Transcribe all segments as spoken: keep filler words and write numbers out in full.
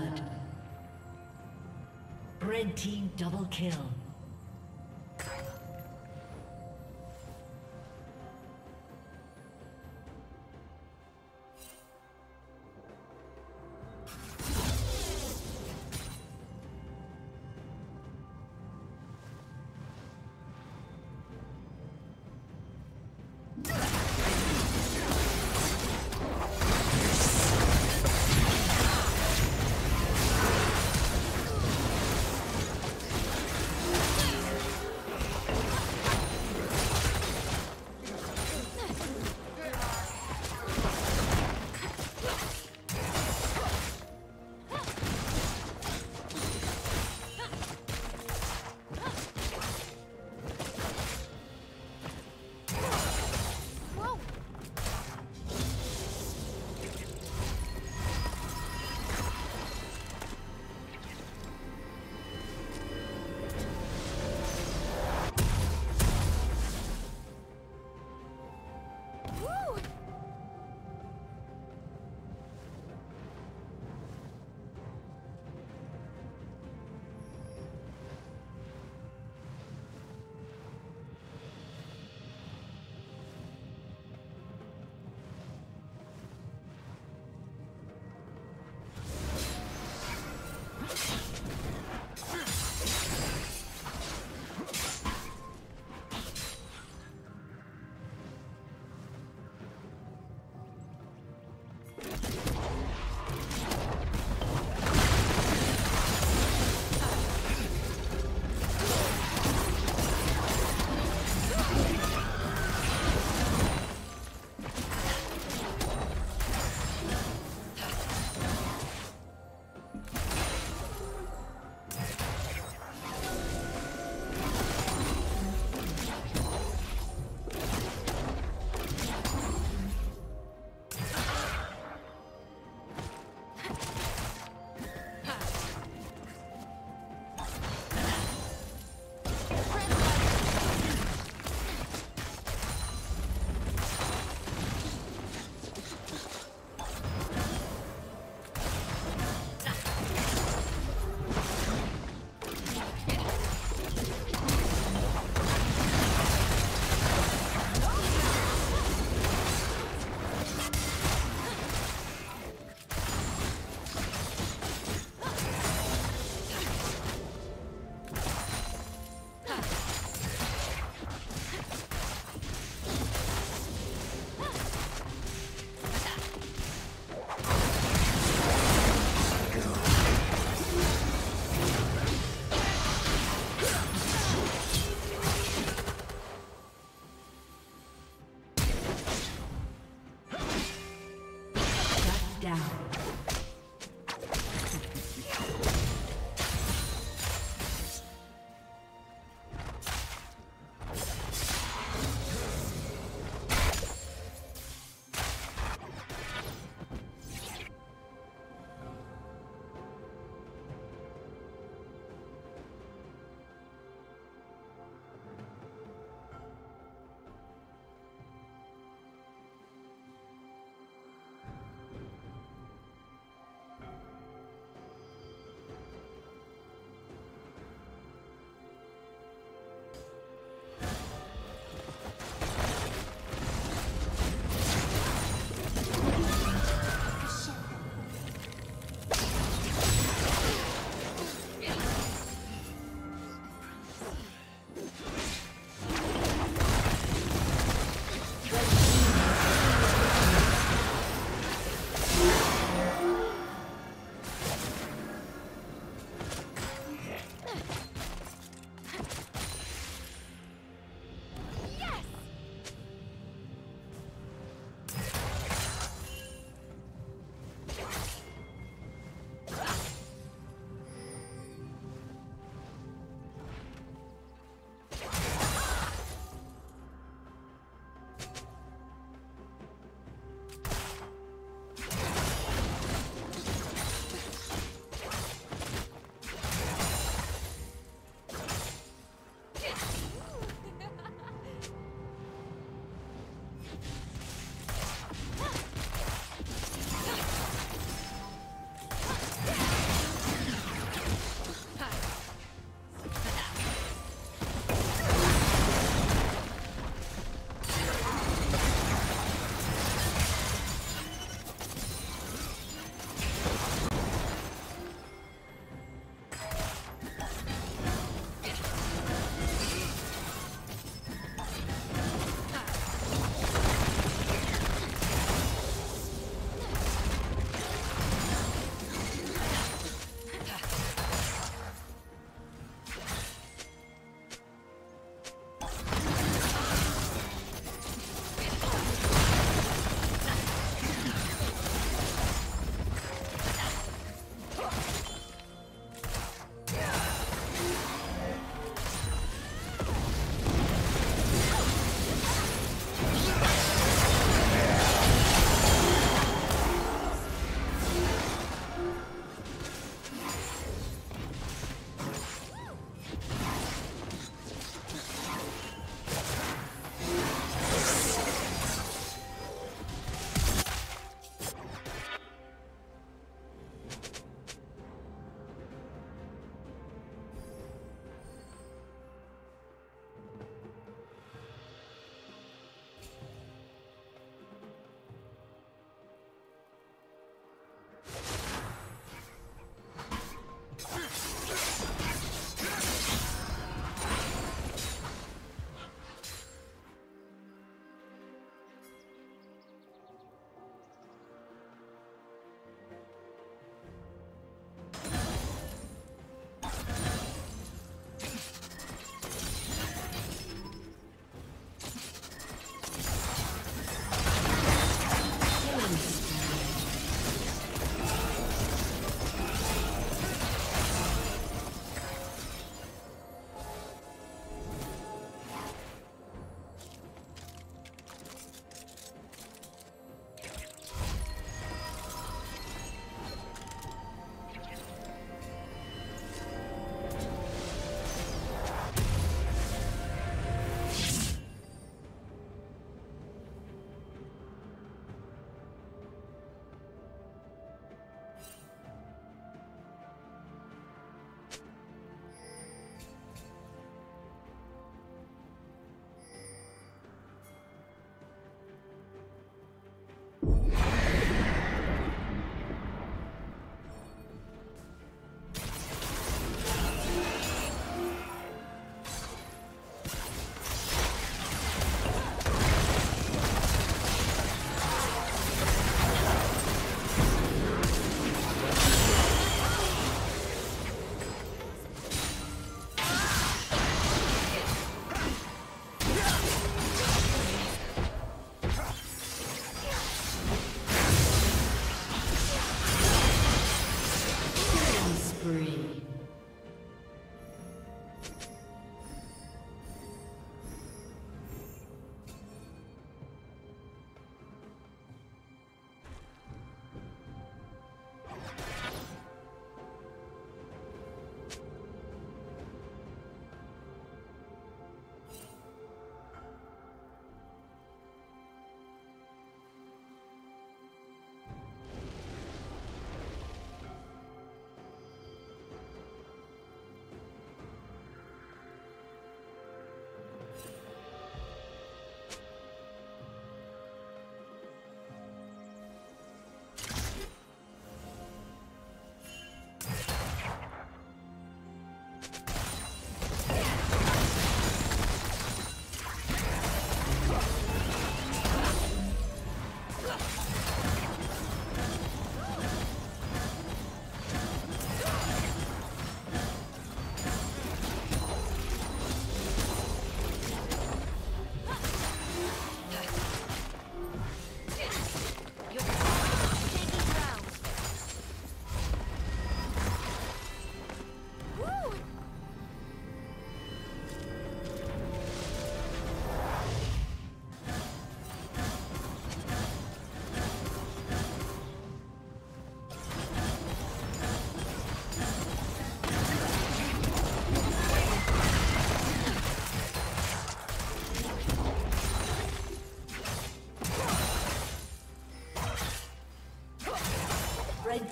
blood. Red team double kill.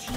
team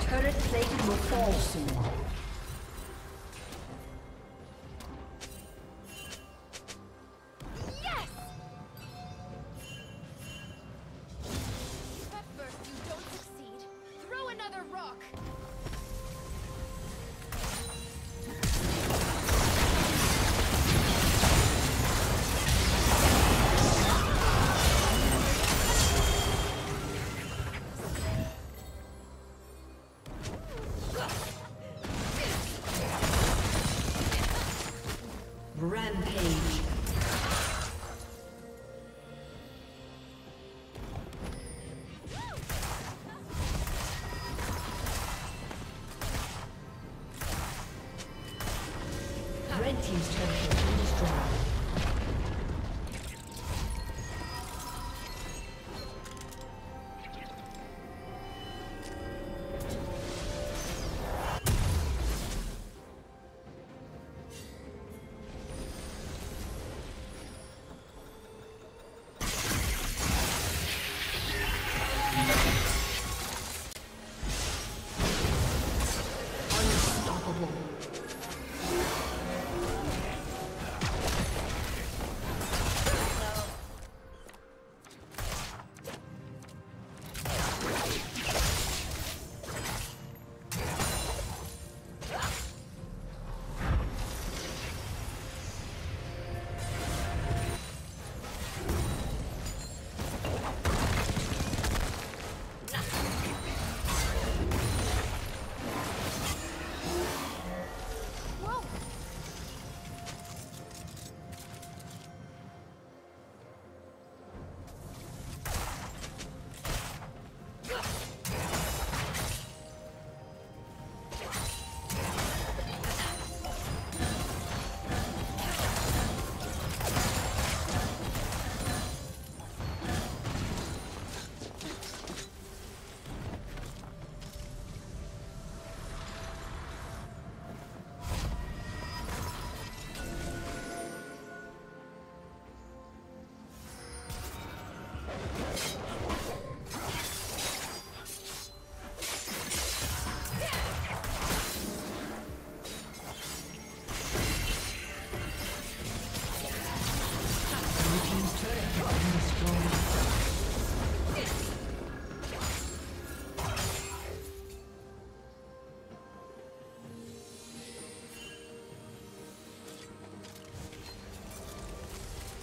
Turret plating will fall soon.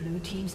Blue team's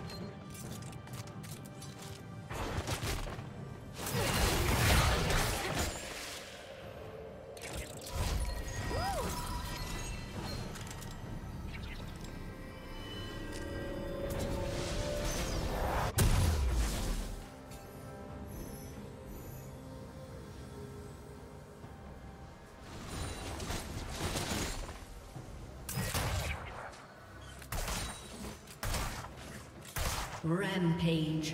Rampage.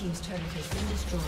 Team's turret has been destroyed.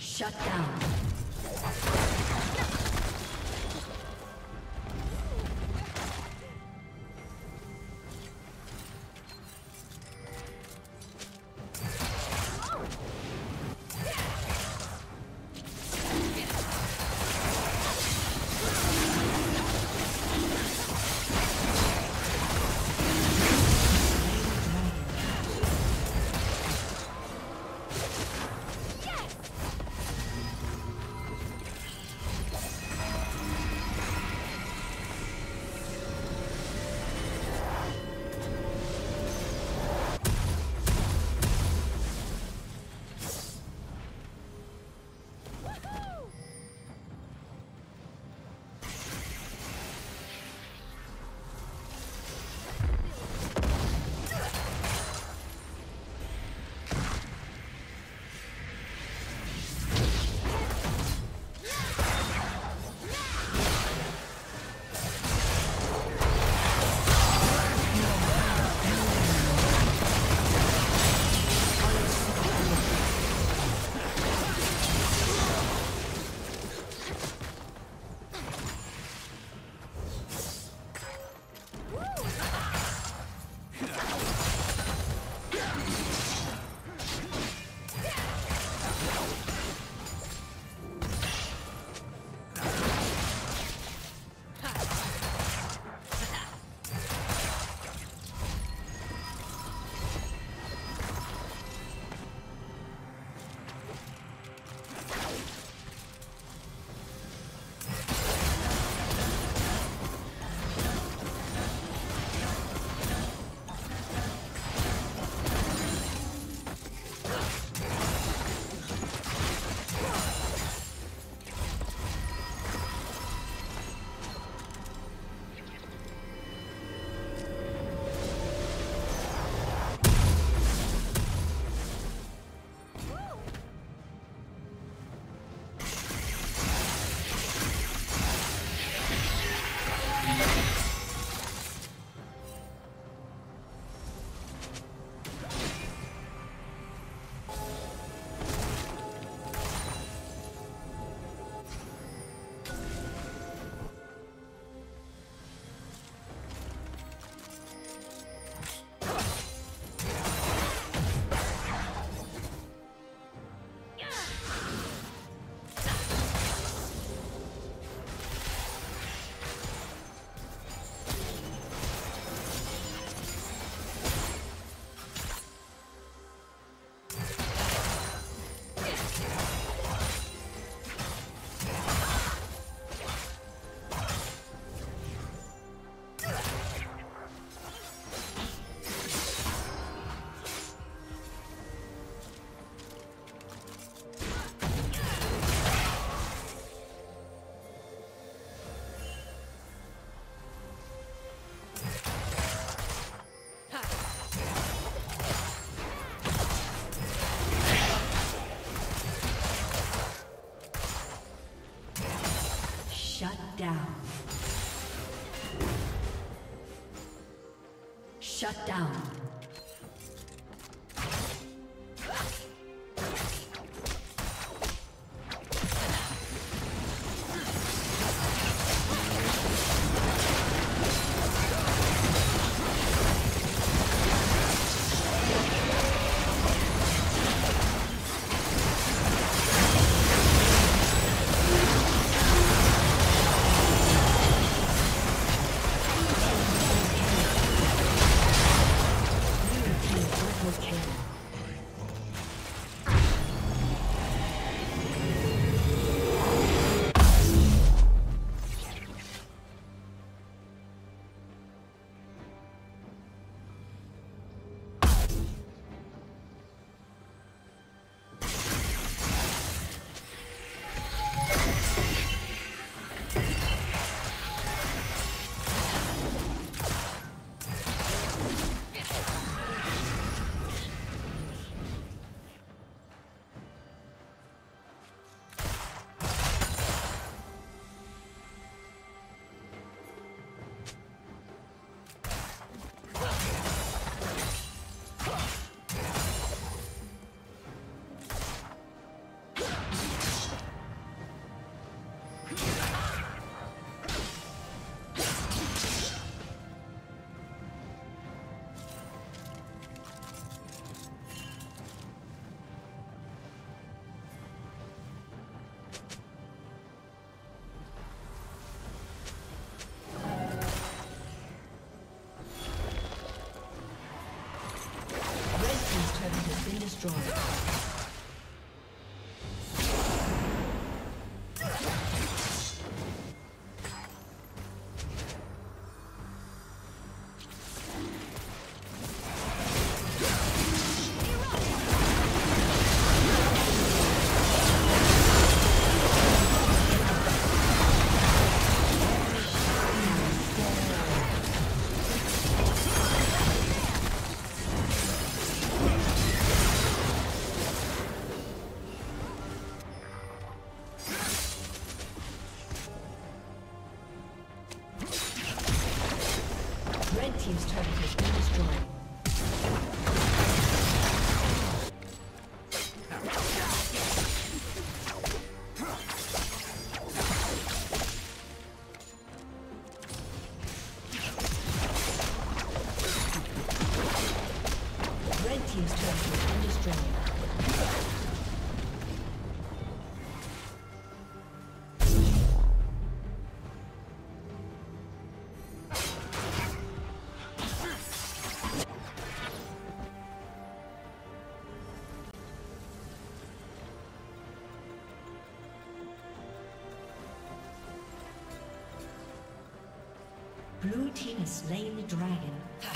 Shut down. down. Shut down. Blue team has slain the dragon. Yeah.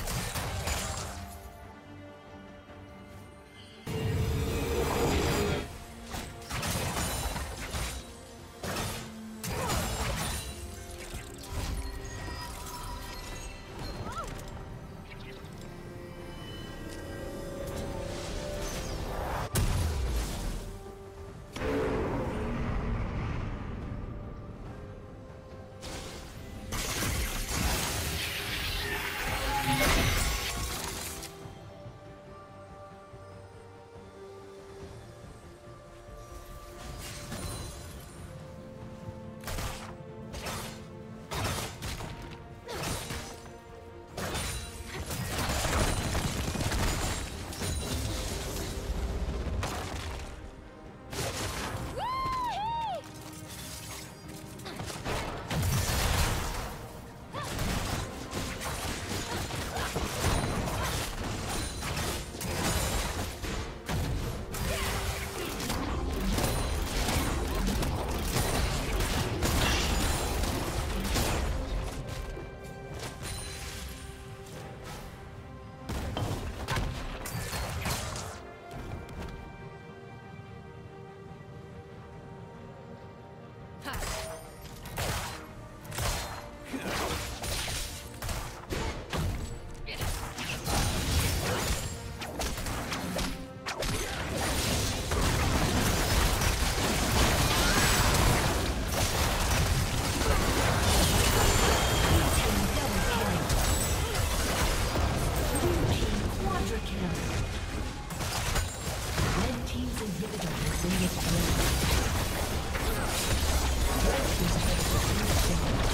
Counter kill. Red team's inhibitor is in its way. Red team's inhibitor is in its way.